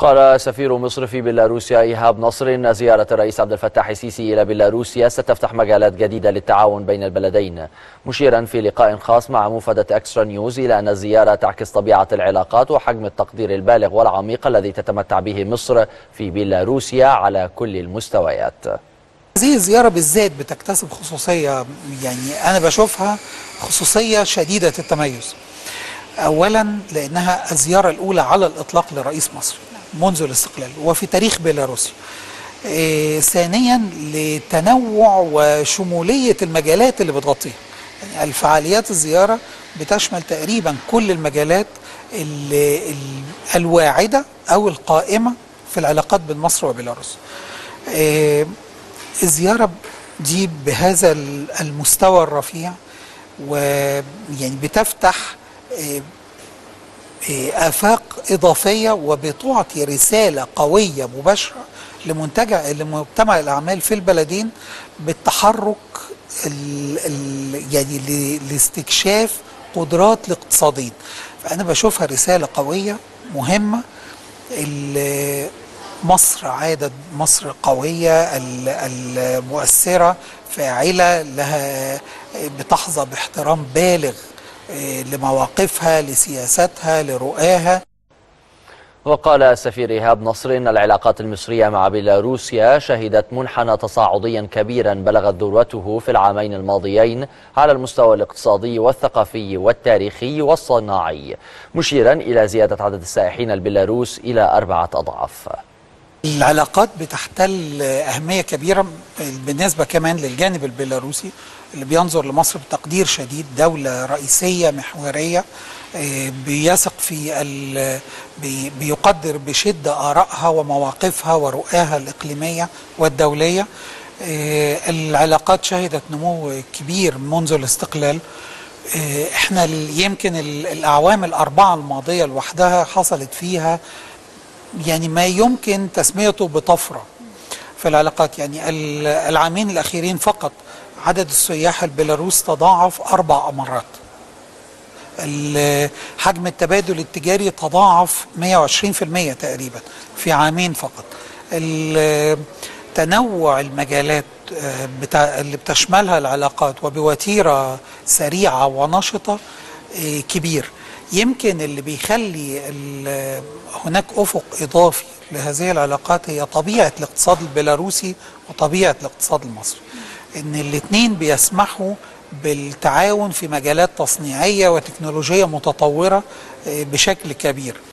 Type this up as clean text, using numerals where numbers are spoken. قال سفير مصر في بيلاروسيا إيهاب نصر إن زيارة الرئيس عبد الفتاح السيسي إلى بيلاروسيا ستفتح مجالات جديدة للتعاون بين البلدين، مشيرا في لقاء خاص مع موفدة إكسترا نيوز إلى أن الزيارة تعكس طبيعة العلاقات وحجم التقدير البالغ والعميق الذي تتمتع به مصر في بيلاروسيا على كل المستويات. هذه الزيارة بالذات بتكتسب خصوصية، يعني أنا بشوفها خصوصية شديدة التميز. أولا لأنها الزيارة الأولى على الإطلاق لرئيس مصر منذ الاستقلال وفي تاريخ بيلاروسيا. ثانيا لتنوع وشمولية المجالات اللي بتغطيها، يعني الفعاليات الزيارة بتشمل تقريبا كل المجالات الواعدة أو القائمة في العلاقات بين مصر وبيلاروسيا. الزيارة دي بهذا المستوى الرفيع ويعني بتفتح آفاق إضافية وبتعطي رسالة قوية مباشرة لمجتمع الأعمال في البلدين بالتحرك لاستكشاف قدرات الاقتصاديين. فأنا بشوفها رسالة قوية مهمة. مصر عادت مصر قوية المؤثرة فاعلة، لها بتحظى باحترام بالغ لمواقفها لسياساتها لرؤاها. وقال السفير إيهاب نصر إن العلاقات المصرية مع بيلاروسيا شهدت منحنى تصاعديا كبيرا بلغت ذروته في العامين الماضيين على المستوى الاقتصادي والثقافي والتاريخي والصناعي، مشيرا إلى زيادة عدد السائحين البيلاروس إلى 4 أضعاف. العلاقات بتحتل أهمية كبيرة بالنسبة كمان للجانب البيلاروسي اللي بينظر لمصر بتقدير شديد، دولة رئيسية محورية بيثق في بيقدر بشدة آرائها ومواقفها ورؤاها الإقليمية والدولية. العلاقات شهدت نمو كبير منذ الاستقلال. احنا يمكن الأعوام ال4 الماضية لوحدها حصلت فيها يعني ما يمكن تسميته بطفرة في العلاقات، يعني العامين الأخيرين فقط عدد السياح البيلاروس تضاعف 4 مرات، حجم التبادل التجاري تضاعف 120% تقريبا في عامين فقط. تنوع المجالات اللي بتشملها العلاقات وبوتيرة سريعة ونشطة كبير، يمكن اللي بيخلي هناك أفق إضافي لهذه العلاقات هي طبيعة الاقتصاد البيلاروسي وطبيعة الاقتصاد المصري، إن الاتنين بيسمحوا بالتعاون في مجالات تصنيعية وتكنولوجية متطورة بشكل كبير.